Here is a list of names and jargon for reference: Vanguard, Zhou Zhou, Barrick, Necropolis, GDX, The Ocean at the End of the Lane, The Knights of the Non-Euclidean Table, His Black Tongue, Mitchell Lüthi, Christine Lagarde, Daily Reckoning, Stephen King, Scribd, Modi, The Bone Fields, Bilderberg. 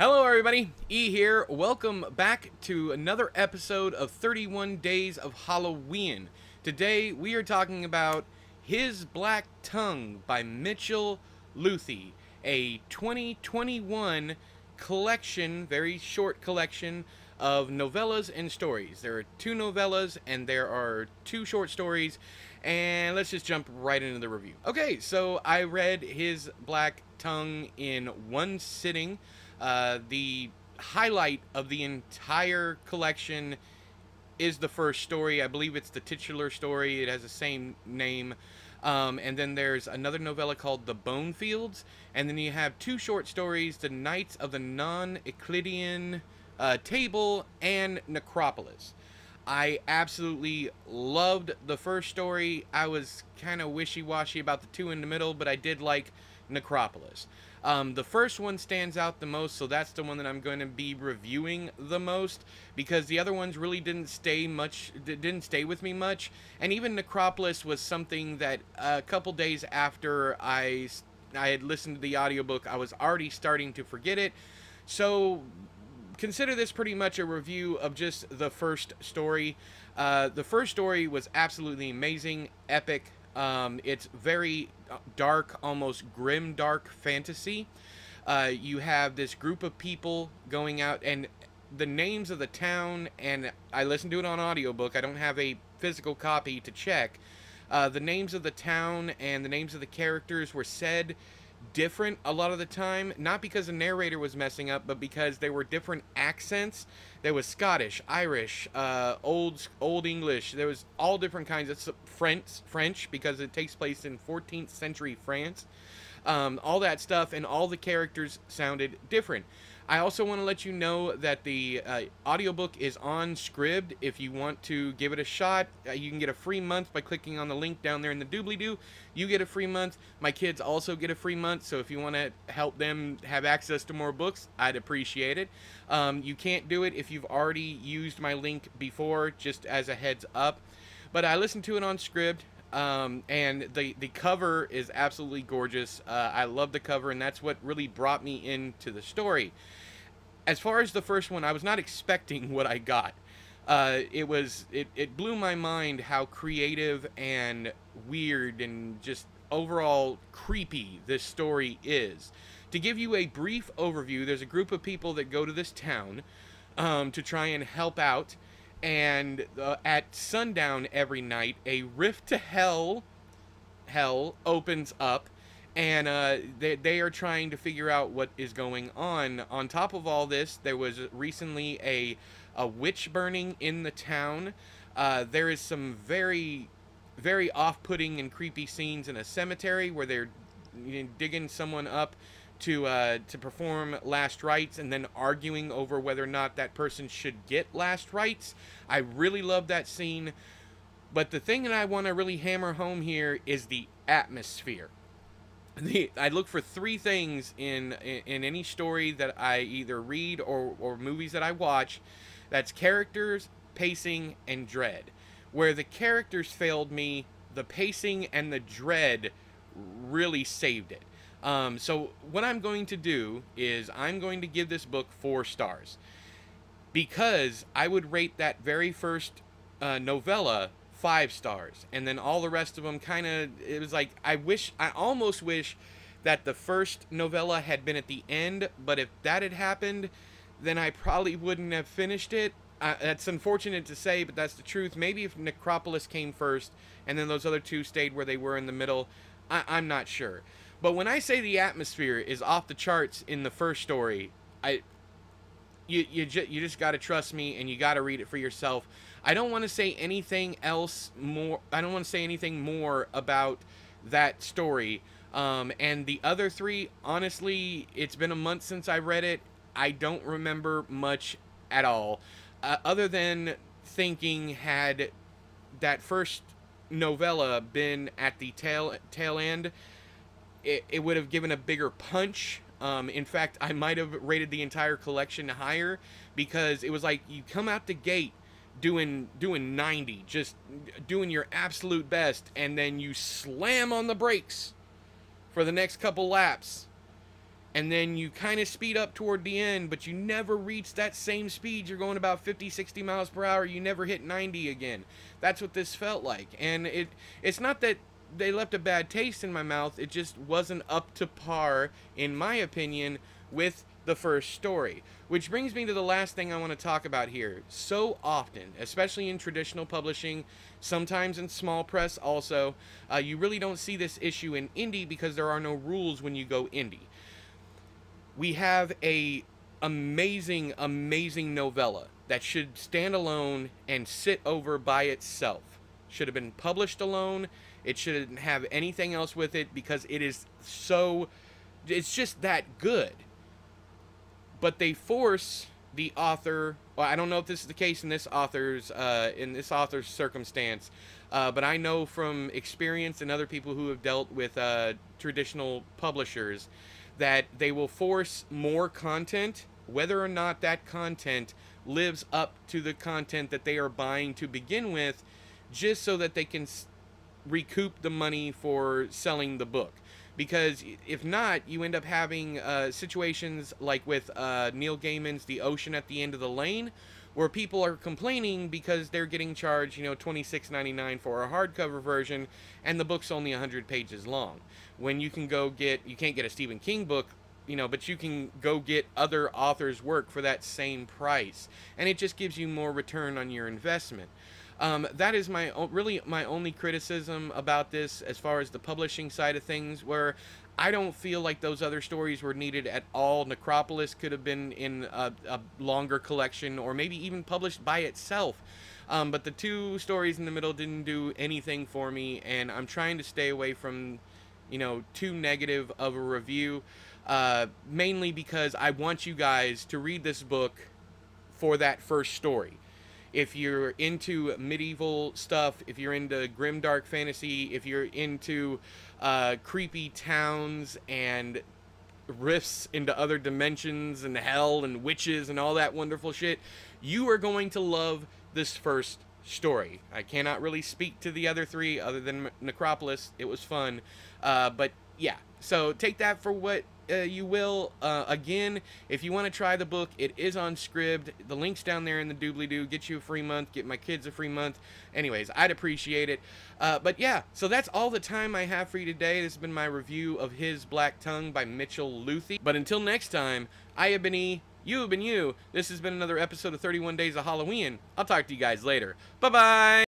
Hello everybody, E here. Welcome back to another episode of 31 Days of Halloween. Today we are talking about His Black Tongue by Mitchell Lüthi, a 2021 collection, very short collection, of novellas and stories. There are two novellas and there are two short stories, and let's just jump right into the review. Okay, so I read His Black Tongue in one sitting. The highlight of the entire collection is the first story. I believe it's the titular story. It has the same name. And then there's another novella called The Bone Fields. And then you have two short stories, The Knights of the Non-Euclidean Table and Necropolis. I absolutely loved the first story. I was kind of wishy-washy about the two in the middle, but I did like Necropolis. The first one stands out the most, so that's the one that I'm going to be reviewing the most, because the other ones really didn't stay with me much. And even Necropolis was something that a couple days after I had listened to the audiobook, I was already starting to forget it. So consider this pretty much a review of just the first story. The first story was absolutely amazing, epic. It's very dark, almost grim dark fantasy. You have this group of people going out, and the names of the town, and I listened to it on audiobook, I don't have a physical copy to check. The names of the town and the names of the characters were said different a lot of the time, not because the narrator was messing up, but because there were different accents. There was Scottish, Irish, old English. There was all different kinds of French, because it takes place in 14th century France. All that stuff, and all the characters sounded different. I also want to let you know that the audiobook is on Scribd. If you want to give it a shot, you can get a free month by clicking on the link down there in the doobly-doo. You get a free month. My kids also get a free month, so if you want to help them have access to more books, I'd appreciate it. You can't do it if you've already used my link before, just as a heads up. But I listened to it on Scribd. And the cover is absolutely gorgeous. I love the cover, and that's what really brought me into the story. As far as the first one, I was not expecting what I got. It blew my mind how creative and weird and just overall creepy this story is. To give you a brief overview, there's a group of people that go to this town to try and help out. And at sundown every night, a rift to hell opens up, and they are trying to figure out what is going on. On top of all this, there was recently a witch burning in the town. There is some very, very off-putting and creepy scenes in a cemetery where they're digging someone up to perform last rites, and then arguing over whether or not that person should get last rites. I really love that scene. But the thing that I want to really hammer home here is the atmosphere. I look for three things in any story that I either read or movies that I watch. That's characters, pacing, and dread. Where the characters failed me, the pacing and the dread really saved it. So what I'm going to do is I'm going to give this book 4 stars, because I would rate that very first novella 5 stars, and then all the rest of them kind of, it was like, I almost wish that the first novella had been at the end, but if that had happened, then I probably wouldn't have finished it. That's unfortunate to say, but that's the truth. Maybe if Necropolis came first, and then those other two stayed where they were in the middle, I'm not sure. But when I say the atmosphere is off the charts in the first story, you just got to trust me, and you got to read it for yourself. I don't want to say anything else more. I don't want to say anything more about that story. And the other three, honestly, it's been a month since I read it. I don't remember much at all, other than thinking, had that first novella been at the tail end, it would have given a bigger punch. In fact, I might have rated the entire collection higher, because it was like, you come out the gate doing 90, just doing your absolute best, and then you slam on the brakes for the next couple laps, and then you kind of speed up toward the end, but you never reach that same speed. You're going about 50, 60 miles per hour. You never hit 90 again. That's what this felt like. And it's not that they left a bad taste in my mouth. It just wasn't up to par, in my opinion, with the first story. Which brings me to the last thing I want to talk about here. So often, especially in traditional publishing, sometimes in small press also, you really don't see this issue in indie because there are no rules when you go indie. We have a amazing, amazing novella that should stand alone and sit over by itself. Should have been published alone. It shouldn't have anything else with it because it is so, it's just that good. But they force the author, well, I don't know if this is the case in this author's circumstance, but I know from experience and other people who have dealt with traditional publishers that they will force more content, whether or not that content lives up to the content that they are buying to begin with, just so that they can recoup the money for selling the book. Because if not, you end up having situations like with Neil Gaiman's The Ocean at the End of the Lane, where people are complaining because they're getting charged, you know, $26.99 for a hardcover version, and the book's only 100 pages long. When you can go get, you can't get a Stephen King book, you know, but you can go get other authors' work for that same price, and it just gives you more return on your investment. That is really my only criticism about this as far as the publishing side of things, where I don't feel like those other stories were needed at all. Necropolis could have been in a longer collection or maybe even published by itself. But the two stories in the middle didn't do anything for me, and I'm trying to stay away from, you know, too negative of a review, mainly because I want you guys to read this book for that first story. If you're into medieval stuff, if you're into grimdark fantasy, if you're into creepy towns and rifts into other dimensions and hell and witches and all that wonderful shit, you are going to love this first story. I cannot really speak to the other three other than Necropolis. It was fun. But yeah, so take that for what you will. Again, if you want to try the book, it is on Scribd. The link's down there in the doobly-doo. Get you a free month. Get my kids a free month. Anyways, I'd appreciate it. But yeah, so that's all the time I have for you today. This has been my review of His Black Tongue by Mitchell Lüthi. But until next time, I have been E, you have been you. This has been another episode of 31 Days of Halloween. I'll talk to you guys later. Bye-bye!